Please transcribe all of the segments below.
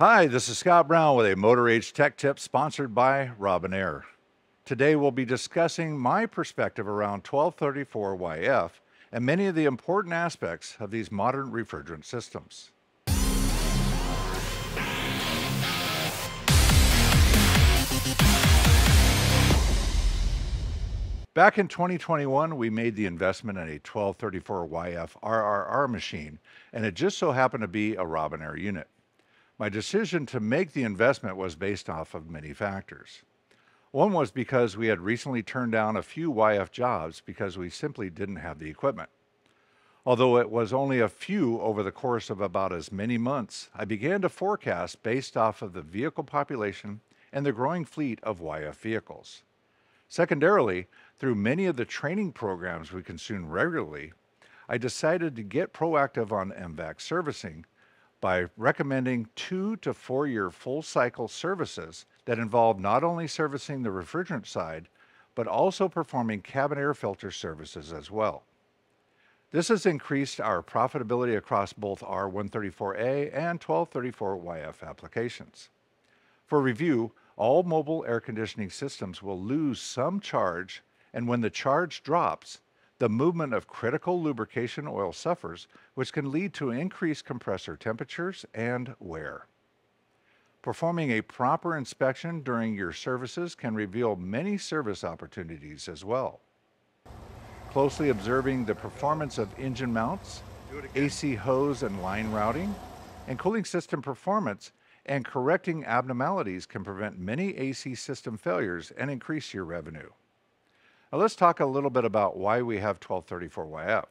Hi, this is Scott Brown with a Motor Age Tech Tip sponsored by Robinair. Today we'll be discussing my perspective around 1234YF and many of the important aspects of these modern refrigerant systems. Back in 2021, we made the investment in a 1234YF RRR machine, and it just so happened to be a Robinair unit. My decision to make the investment was based off of many factors. One was because we had recently turned down a few YF jobs because we simply didn't have the equipment. Although it was only a few over the course of about as many months, I began to forecast based off of the vehicle population and the growing fleet of YF vehicles. Secondarily, through many of the training programs we consume regularly, I decided to get proactive on MVAC servicing by recommending 2 to 4 year full cycle services that involve not only servicing the refrigerant side, but also performing cabin air filter services as well. This has increased our profitability across both R-134A and 1234YF applications. For review, all mobile air conditioning systems will lose some charge, and when the charge drops, the movement of critical lubrication oil suffers, which can lead to increased compressor temperatures and wear. Performing a proper inspection during your services can reveal many service opportunities as well. Closely observing the performance of engine mounts, AC hose and line routing, and cooling system performance and correcting abnormalities can prevent many AC system failures and increase your revenue. Now let's talk a little bit about why we have 1234YF.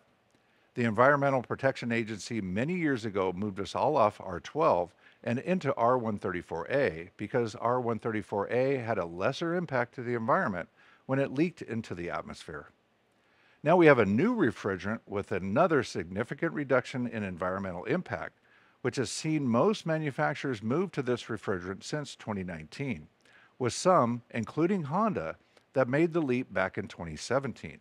The Environmental Protection Agency many years ago moved us all off R-12 and into R-134A because R-134A had a lesser impact to the environment when it leaked into the atmosphere. Now we have a new refrigerant with another significant reduction in environmental impact, which has seen most manufacturers move to this refrigerant since 2019, with some, including Honda, that made the leap back in 2017.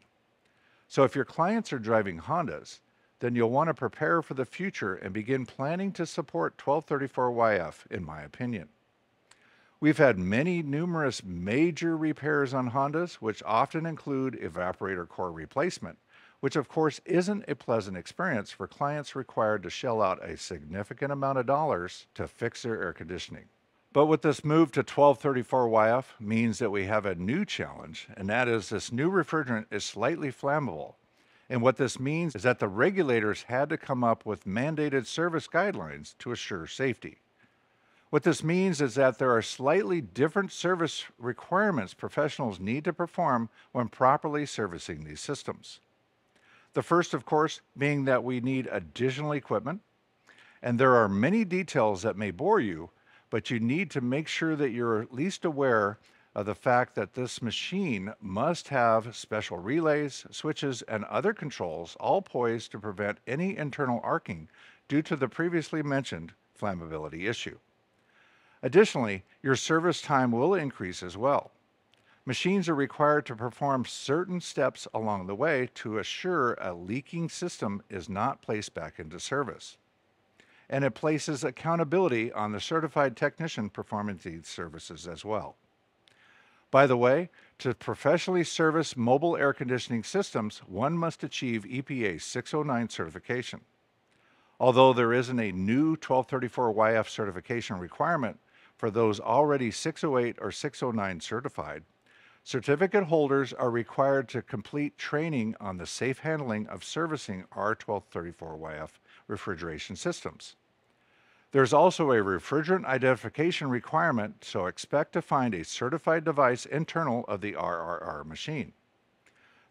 So if your clients are driving Hondas, then you'll want to prepare for the future and begin planning to support 1234YF, in my opinion. We've had numerous major repairs on Hondas, which often include evaporator core replacement, which of course isn't a pleasant experience for clients required to shell out a significant amount of dollars to fix their air conditioning. But with this move to 1234YF means that we have a new challenge, and that is this new refrigerant is slightly flammable. And what this means is that the regulators had to come up with mandated service guidelines to assure safety. What this means is that there are slightly different service requirements professionals need to perform when properly servicing these systems. The first, of course, being that we need additional equipment, and there are many details that may bore you, but you need to make sure that you're at least aware of the fact that this machine must have special relays, switches, and other controls, all poised to prevent any internal arcing due to the previously mentioned flammability issue. Additionally, your service time will increase as well. Machines are required to perform certain steps along the way to assure a leaking system is not placed back into service. And it places accountability on the certified technician performing these services as well. By the way, to professionally service mobile air conditioning systems, one must achieve EPA 609 certification. Although there isn't a new 1234YF certification requirement for those already 608 or 609 certified, certificate holders are required to complete training on the safe handling of servicing R-1234YF refrigeration systems. There's also a refrigerant identification requirement, so expect to find a certified device internal of the RRR machine.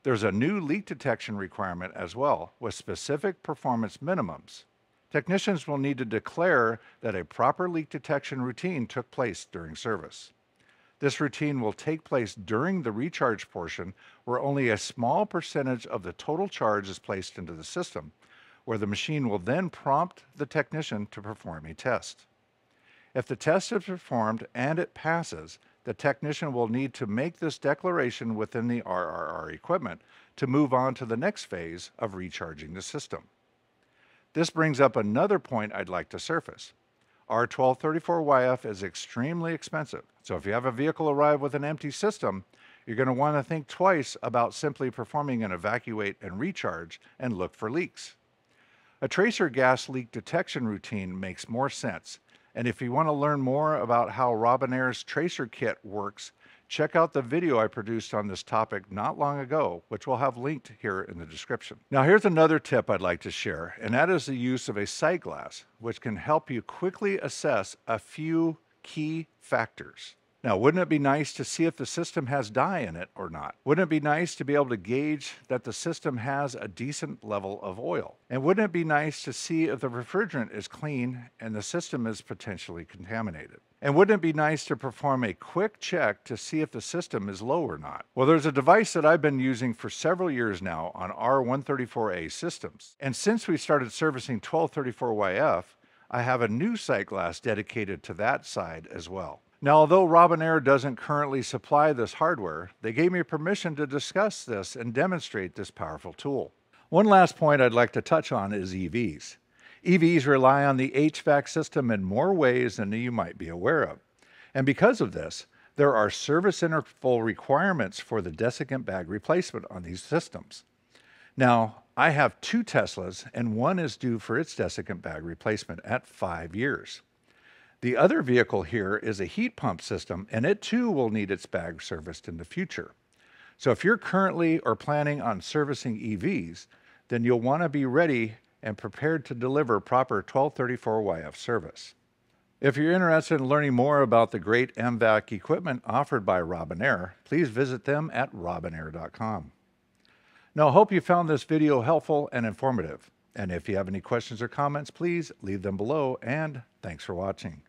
There's a new leak detection requirement as well, with specific performance minimums. Technicians will need to declare that a proper leak detection routine took place during service. This routine will take place during the recharge portion, where only a small percentage of the total charge is placed into the system, where the machine will then prompt the technician to perform a test. If the test is performed and it passes, the technician will need to make this declaration within the RRR equipment to move on to the next phase of recharging the system. This brings up another point I'd like to surface. R-1234YF is extremely expensive. So if you have a vehicle arrive with an empty system, you're going to want to think twice about simply performing an evacuate and recharge and look for leaks. A tracer gas leak detection routine makes more sense. And if you want to learn more about how Robinair's tracer kit works, check out the video I produced on this topic not long ago, which we'll have linked here in the description. Now here's another tip I'd like to share, and that is the use of a sight glass, which can help you quickly assess a few key factors. Now, wouldn't it be nice to see if the system has dye in it or not? Wouldn't it be nice to be able to gauge that the system has a decent level of oil? And wouldn't it be nice to see if the refrigerant is clean and the system is potentially contaminated? And wouldn't it be nice to perform a quick check to see if the system is low or not? Well, there's a device that I've been using for several years now on R134A systems. And since we started servicing 1234YF, I have a new sight glass dedicated to that side as well. Now, although Robinair doesn't currently supply this hardware, they gave me permission to discuss this and demonstrate this powerful tool. One last point I'd like to touch on is EVs. EVs rely on the HVAC system in more ways than you might be aware of. And because of this, there are service interval requirements for the desiccant bag replacement on these systems. Now, I have two Teslas, and one is due for its desiccant bag replacement at 5 years. The other vehicle here is a heat pump system, and it too will need its bag serviced in the future. So if you're currently or planning on servicing EVs, then you'll want to be ready and prepared to deliver proper 1234YF service. If you're interested in learning more about the great MVAC equipment offered by Robinair, please visit them at robinair.com. Now, I hope you found this video helpful and informative. And if you have any questions or comments, please leave them below, and thanks for watching.